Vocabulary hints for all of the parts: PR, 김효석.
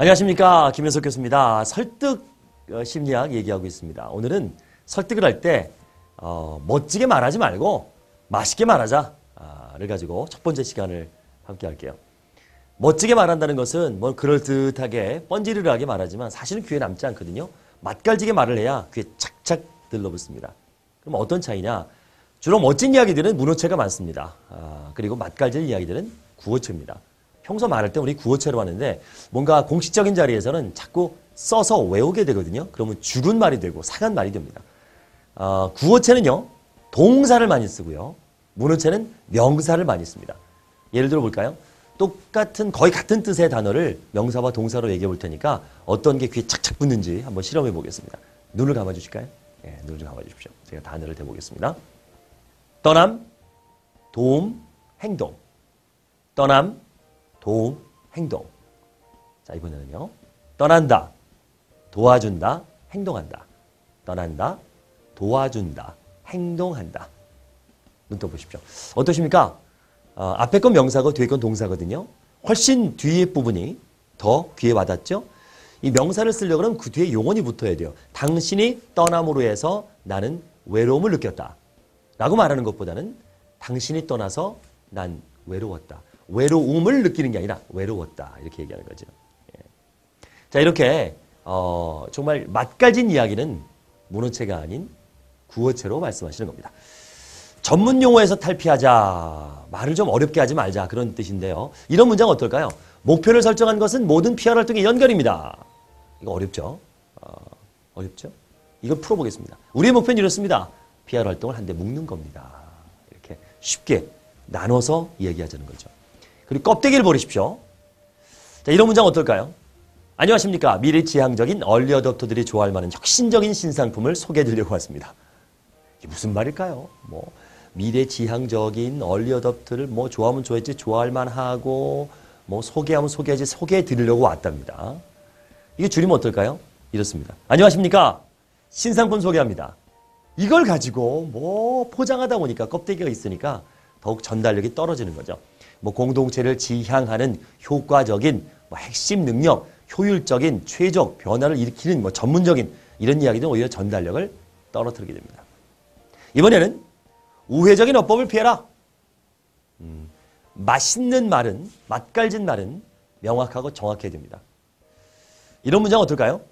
안녕하십니까, 김효석 교수입니다. 설득 심리학 얘기하고 있습니다. 오늘은 설득을 할 때 멋지게 말하지 말고 맛있게 말하자를 가지고 첫 번째 시간을 함께 할게요. 멋지게 말한다는 것은 뭐 그럴듯하게 뻔지르르하게 말하지만 사실은 귀에 남지 않거든요. 맛깔지게 말을 해야 귀에 착착 들러붙습니다. 그럼 어떤 차이냐? 주로 멋진 이야기들은 문어체가 많습니다. 그리고 맛깔질 이야기들은 구어체입니다. 평소 말할 때 우리 구어체로 하는데 뭔가 공식적인 자리에서는 자꾸 써서 외우게 되거든요. 그러면 죽은 말이 되고 상한 말이 됩니다. 구어체는요, 동사를 많이 쓰고요. 문어체는 명사를 많이 씁니다. 예를 들어 볼까요? 똑같은, 거의 같은 뜻의 단어를 명사와 동사로 얘기해 볼 테니까 어떤 게 귀에 착착 붙는지 한번 실험해 보겠습니다. 눈을 감아 주실까요? 예, 눈을 좀 감아 주십시오. 제가 단어를 대보겠습니다. 떠남, 도움, 행동. 떠남, 도움, 행동. 자, 이번에는요. 떠난다, 도와준다, 행동한다. 떠난다, 도와준다, 행동한다. 눈 떠보십시오. 어떠십니까? 앞에 건 명사고 뒤에 건 동사거든요. 훨씬 뒤에 부분이 더 귀에 와닿죠? 이 명사를 쓰려고 하면 그 뒤에 용언이 붙어야 돼요. 당신이 떠남으로 해서 나는 외로움을 느꼈다 라고 말하는 것보다는 당신이 떠나서 난 외로웠다. 외로움을 느끼는 게 아니라 외로웠다. 이렇게 얘기하는 거죠. 예. 자, 이렇게 정말 맛깔진 이야기는 문어체가 아닌 구어체로 말씀하시는 겁니다. 전문 용어에서 탈피하자. 말을 좀 어렵게 하지 말자. 그런 뜻인데요. 이런 문장 어떨까요? 목표를 설정한 것은 모든 PR 활동의 연결입니다. 이거 어렵죠? 어렵죠? 이걸 풀어보겠습니다. 우리의 목표는 이렇습니다. PR 활동을 한 대 묶는 겁니다. 이렇게 쉽게 나눠서 이야기하자는 거죠. 그리고 껍데기를 버리십시오. 자, 이런 문장 어떨까요? 안녕하십니까. 미래지향적인 얼리어답터들이 좋아할 만한 혁신적인 신상품을 소개해드리려고 왔습니다. 이게 무슨 말일까요? 뭐 미래지향적인 얼리어답터를 뭐 좋아하면 좋아했지 좋아할 만하고 뭐 소개하면 소개하지 소개해드리려고 왔답니다. 이게 줄이면 어떨까요? 이렇습니다. 안녕하십니까. 신상품 소개합니다. 이걸 가지고 뭐 포장하다 보니까 껍데기가 있으니까 더욱 전달력이 떨어지는 거죠. 뭐 공동체를 지향하는 효과적인 뭐 핵심 능력, 효율적인 최적 변화를 일으키는 뭐 전문적인 이런 이야기는 오히려 전달력을 떨어뜨리게 됩니다. 이번에는 우회적인 어법을 피해라. 맛있는 말은, 맛깔진 말은 명확하고 정확해야 됩니다. 이런 문장 어떨까요?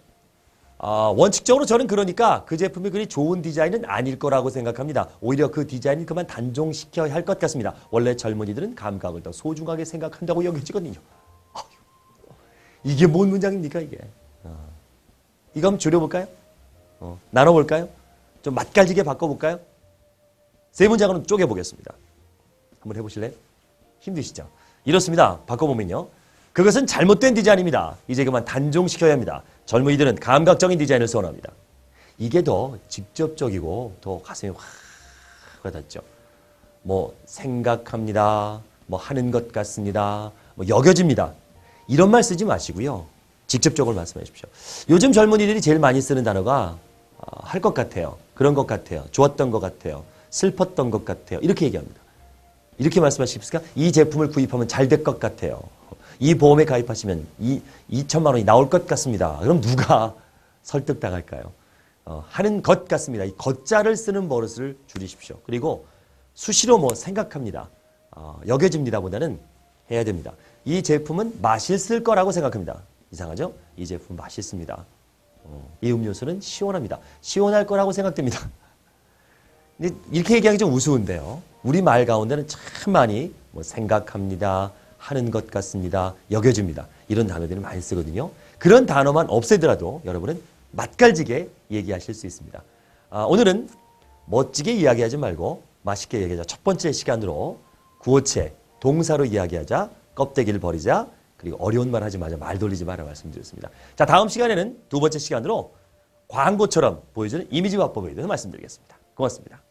원칙적으로 저는 그러니까 그 제품이 그리 좋은 디자인은 아닐 거라고 생각합니다. 오히려 그 디자인을 그만 단종시켜야 할 것 같습니다. 원래 젊은이들은 감각을 더 소중하게 생각한다고 여겨지거든요. 이게 뭔 문장입니까, 이게? 이거 한번 줄여볼까요? 나눠볼까요? 좀 맛깔지게 바꿔볼까요? 세 문장으로 쪼개보겠습니다. 한번 해보실래요? 힘드시죠? 이렇습니다. 바꿔보면요. 그것은 잘못된 디자인입니다. 이제 그만 단종시켜야 합니다. 젊은이들은 감각적인 디자인을 선호합니다. 이게 더 직접적이고 더 가슴이 확 와닿죠. 뭐 생각합니다. 뭐 하는 것 같습니다. 뭐 여겨집니다. 이런 말 쓰지 마시고요. 직접적으로 말씀해 주십시오. 요즘 젊은이들이 제일 많이 쓰는 단어가 할 것 같아요. 그런 것 같아요. 좋았던 것 같아요. 슬펐던 것 같아요. 이렇게 얘기합니다. 이렇게 말씀하시겠습니까? 이 제품을 구입하면 잘 될 것 같아요. 이 보험에 가입하시면 2천만 원이 나올 것 같습니다. 그럼 누가 설득당할까요? 하는 것 같습니다. 이 겉자를 쓰는 버릇을 줄이십시오. 그리고 수시로 뭐 생각합니다. 여겨집니다 보다는 해야 됩니다. 이 제품은 맛있을 거라고 생각합니다. 이상하죠? 이 제품 맛있습니다. 이 음료수는 시원합니다. 시원할 거라고 생각됩니다. 근데 이렇게 얘기하기 좀 우스운데요. 우리 말 가운데는 참 많이 뭐 생각합니다. 하는 것 같습니다. 여겨집니다. 이런 단어들을 많이 쓰거든요. 그런 단어만 없애더라도 여러분은 맛깔지게 얘기하실 수 있습니다. 오늘은 멋지게 이야기하지 말고 맛있게 얘기하자. 첫 번째 시간으로 구어체, 동사로 이야기하자, 껍데기를 버리자, 그리고 어려운 말 하지 마자, 말 돌리지 마라 말씀드렸습니다. 자, 다음 시간에는 두 번째 시간으로 광고처럼 보여주는 이미지 화법에 대해서 말씀드리겠습니다. 고맙습니다.